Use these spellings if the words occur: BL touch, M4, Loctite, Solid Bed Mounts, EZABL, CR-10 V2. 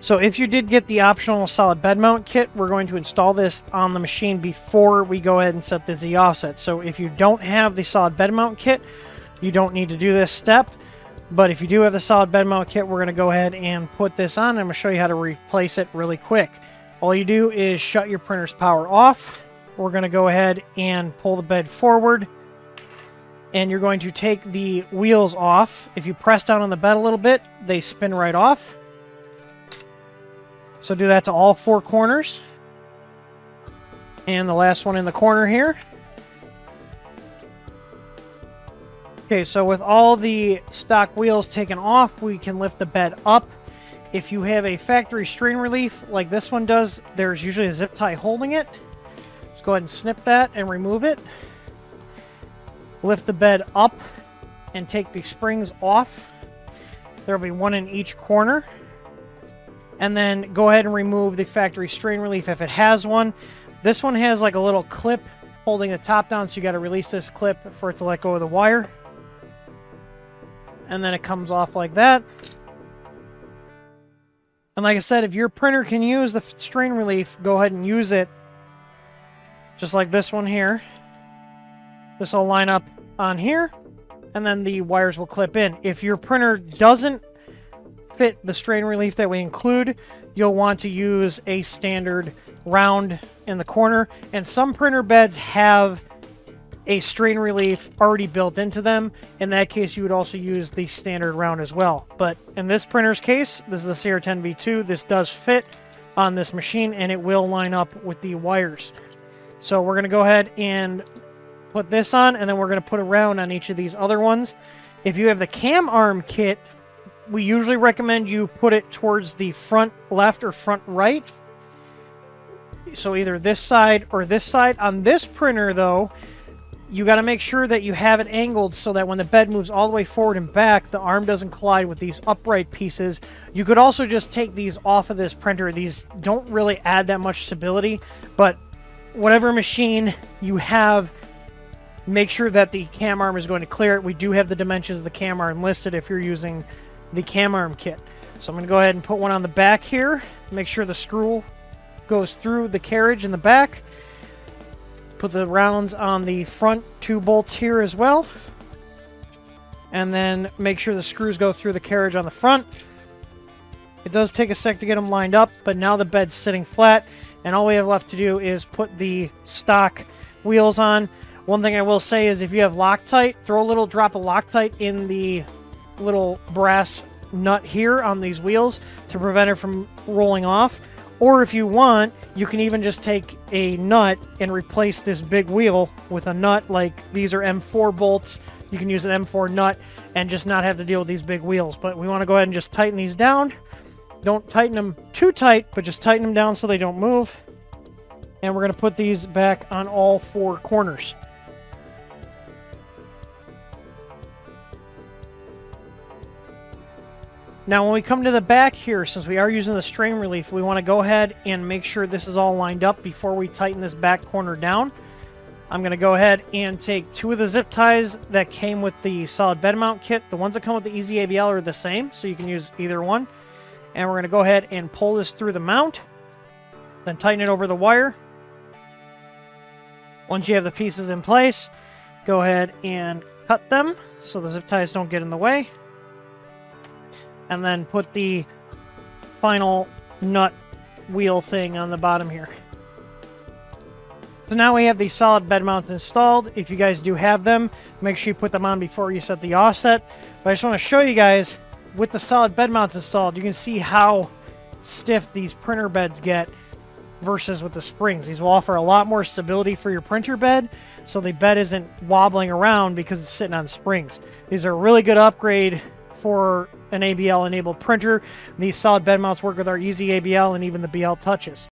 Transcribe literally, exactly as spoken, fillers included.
So if you did get the optional solid bed mount kit, we're going to install this on the machine before we go ahead and set the Z offset. So if you don't have the solid bed mount kit, you don't need to do this step. But if you do have the solid bed mount kit, we're going to go ahead and put this on. I'm going to show you how to replace it really quick. All you do is shut your printer's power off. We're going to go ahead and pull the bed forward. And you're going to take the wheels off. If you press down on the bed a little bit, they spin right off. So do that to all four corners. And the last one in the corner here. Okay, so with all the stock wheels taken off, we can lift the bed up. If you have a factory strain relief like this one does, there's usually a zip tie holding it. Let's go ahead and snip that and remove it. Lift the bed up and take the springs off. There'll be one in each corner. And then go ahead and remove the factory strain relief if it has one. This one has like a little clip holding the top down, so you got to release this clip for it to let go of the wire. And then it comes off like that. And like I said, if your printer can use the strain relief, go ahead and use it. Just like this one here. This will line up on here, and then the wires will clip in. If your printer doesn't fit the strain relief that we include, you'll want to use a standard round in the corner. And some printer beds have a strain relief already built into them. In that case, you would also use the standard round as well. But in this printer's case, this is a C R ten V two. This does fit on this machine, and it will line up with the wires. So we're going to go ahead and put this on, and then we're going to put a round on each of these other ones. If you have the cam arm kit, we usually recommend you put it towards the front left or front right. So either this side or this side. On this printer, though, you got to make sure that you have it angled so that when the bed moves all the way forward and back, the arm doesn't collide with these upright pieces. You could also just take these off of this printer. These don't really add that much stability, but whatever machine you have, make sure that the cam arm is going to clear it. We do have the dimensions of the cam arm listed if you're using the cam arm kit. So I'm going to go ahead and put one on the back here. Make sure the screw goes through the carriage in the back. Put the rounds on the front two bolts here as well. And then make sure the screws go through the carriage on the front. It does take a sec to get them lined up, but now the bed's sitting flat. And all we have left to do is put the stock wheels on. One thing I will say is if you have Loctite, throw a little drop of Loctite in the little brass nut here on these wheels to prevent it from rolling off. Or if you want, you can even just take a nut and replace this big wheel with a nut. Like these are M four bolts. You can use an M four nut and just not have to deal with these big wheels. But we want to go ahead and just tighten these down. Don't tighten them too tight, but just tighten them down so they don't move. And we're going to put these back on all four corners. Now when we come to the back here, since we are using the strain relief, we want to go ahead and make sure this is all lined up before we tighten this back corner down. I'm going to go ahead and take two of the zip ties that came with the solid bed mount kit. The ones that come with the E Z A B L are the same, so you can use either one. And we're going to go ahead and pull this through the mount, then tighten it over the wire. Once you have the pieces in place, go ahead and cut them so the zip ties don't get in the way. And then put the final nut wheel thing on the bottom here. So now we have the solid bed mounts installed. If you guys do have them, make sure you put them on before you set the offset. But I just want to show you guys, with the solid bed mounts installed, you can see how stiff these printer beds get versus with the springs. These will offer a lot more stability for your printer bed, so the bed isn't wobbling around because it's sitting on springs. These are a really good upgrade for an A B L enabled printer. These solid bed mounts work with our E Z A B L and even the B L touches.